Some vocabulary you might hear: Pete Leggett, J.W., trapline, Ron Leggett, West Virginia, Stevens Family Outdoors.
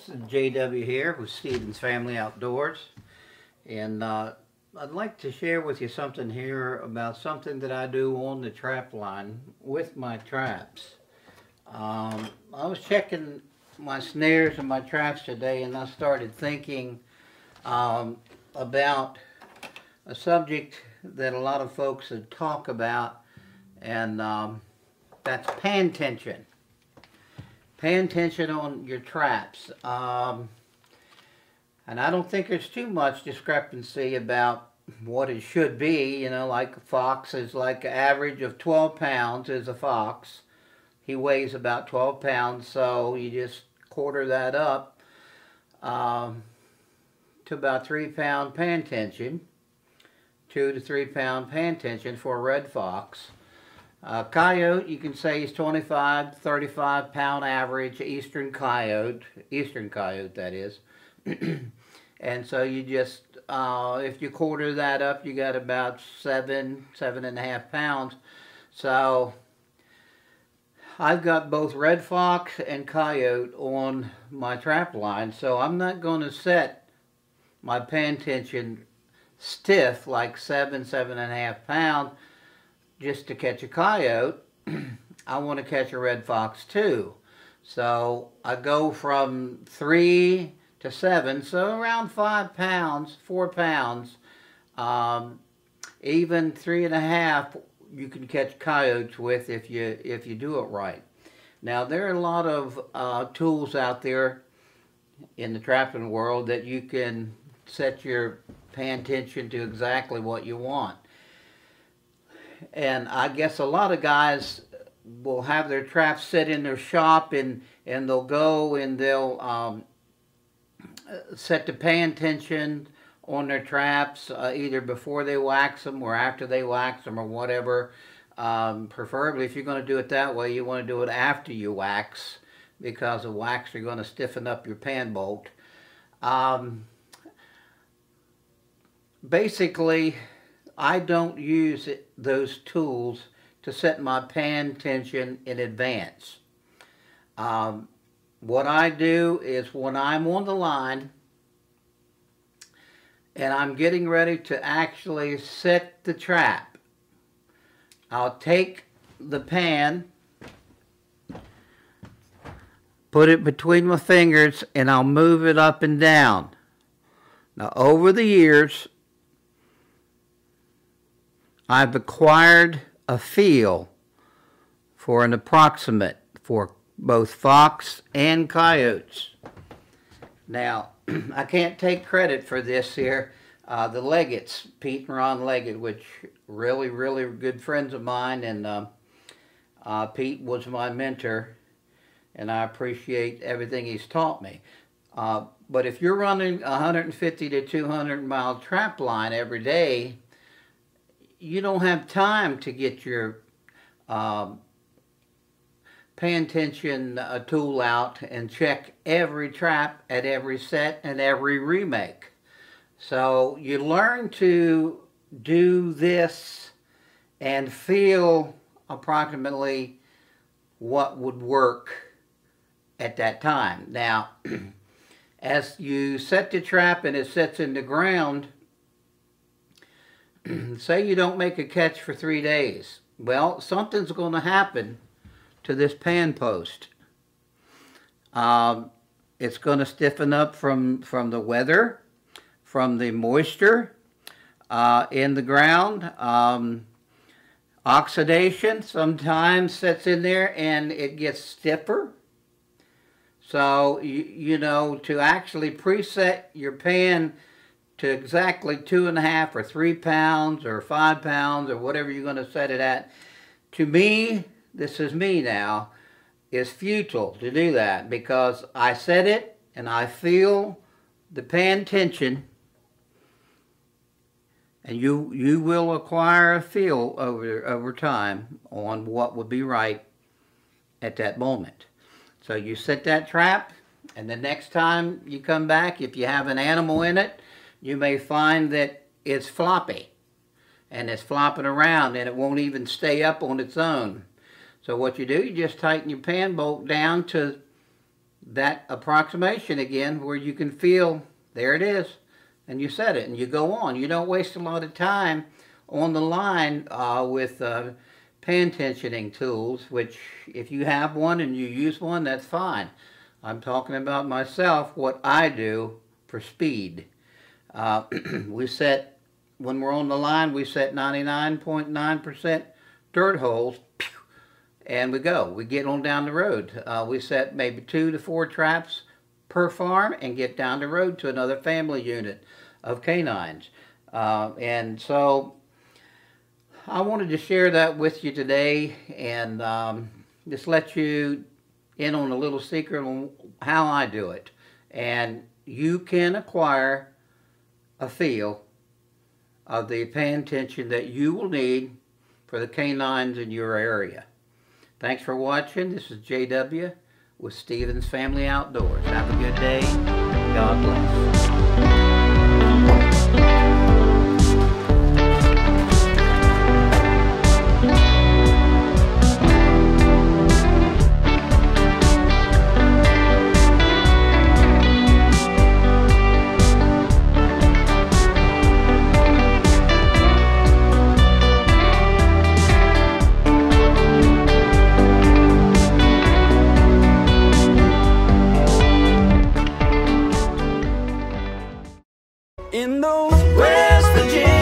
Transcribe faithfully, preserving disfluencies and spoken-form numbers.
folks, J W here with Stevens Family Outdoors, and uh, I'd like to share with you something here about something that I do on the trap line with my traps. Um, I was checking my snares and my traps today, and I started thinking um, about a subject that a lot of folks would talk about, and um, that's pan tension. Paying attention on your traps. Um, and I don't think there's too much discrepancy about what it should be. You know, like a fox is like an average of twelve pounds is a fox. He weighs about twelve pounds, so you just quarter that up um, to about three pound pan tension. two to three pound pan tension for a red fox. Uh, coyote, you can say he's twenty-five, thirty-five pound average, eastern coyote, eastern coyote that is. And so you just, uh, if you quarter that up, you got about seven, seven and a half pounds. So I've got both red fox and coyote on my trap line, so I'm not going to set my pan tension stiff like seven, seven and a half pounds. Just to catch a coyote, I want to catch a red fox too. So I go from three to seven, so around five pounds, four pounds, um, even three and a half. You can catch coyotes with if you if you do it right. Now there are a lot of uh, tools out there in the trapping world that you can set your pan tension to exactly what you want. And I guess a lot of guys will have their traps set in their shop, and, and they'll go and they'll um, set the pan tension on their traps uh, either before they wax them or after they wax them or whatever. Um, preferably, if you're going to do it that way, you want to do it after you wax, because the wax are going to stiffen up your pan bolt. Um, basically, I don't use it, those tools to set my pan tension in advance. Um, what I do is when I'm on the line and I'm getting ready to actually set the trap, I'll take the pan, put it between my fingers, and I'll move it up and down. Now, over the years, I've acquired a feel for an approximate for both fox and coyotes. Now, I can't take credit for this here. Uh, the Leggetts, Pete and Ron Leggett, which really, really good friends of mine, and uh, uh, Pete was my mentor, and I appreciate everything he's taught me. Uh, but if you're running a one fifty to two hundred mile trap line every day, you don't have time to get your um, pan tension uh, tool out and check every trap at every set and every remake. So you learn to do this and feel approximately what would work at that time. Now, as you set the trap and it sets in the ground, say you don't make a catch for three days. Well, something's going to happen to this pan post. Um, it's going to stiffen up from, from the weather, from the moisture uh, in the ground. Um, oxidation sometimes sets in there and it gets stiffer. So, you, you know, to actually preset your pan to exactly two and a half or three pounds or five pounds or whatever you're going to set it at, to me, this is me now, is futile to do that, because I set it and I feel the pan tension, and you you will acquire a feel over over time on what would be right at that moment. So you set that trap, and the next time you come back, if you have an animal in it, you may find that it's floppy and it's flopping around and it won't even stay up on its own. So what you do, you just tighten your pan bolt down to that approximation again where you can feel, there it is, and you set it, and you go on. You don't waste a lot of time on the line uh, with uh, pan tensioning tools, which if you have one and you use one, that's fine. I'm talking about myself, what I do for speed. Uh, we set, when we're on the line, we set ninety-nine point nine percent dirt holes, and we go. We get on down the road. Uh, we set maybe two to four traps per farm and get down the road to another family unit of canines. Uh, and so I wanted to share that with you today, and um, just let you in on a little secret on how I do it. And you can acquire a feel of the pan tension that you will need for the canines in your area. Thanks for watching. This is J W with Stevens Family Outdoors. Have a good day. God bless. In those West Virginia